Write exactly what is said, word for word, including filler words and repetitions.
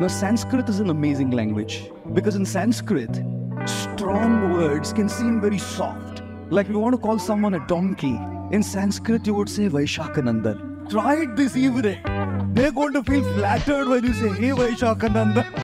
Now, Sanskrit is an amazing language, because in Sanskrit, strong words can seem very soft. Like we want to call someone a donkey. In Sanskrit, you would say Vaishakhanandan. Try it this evening. They're going to feel flattered when you say, hey, Vaishakhanandan.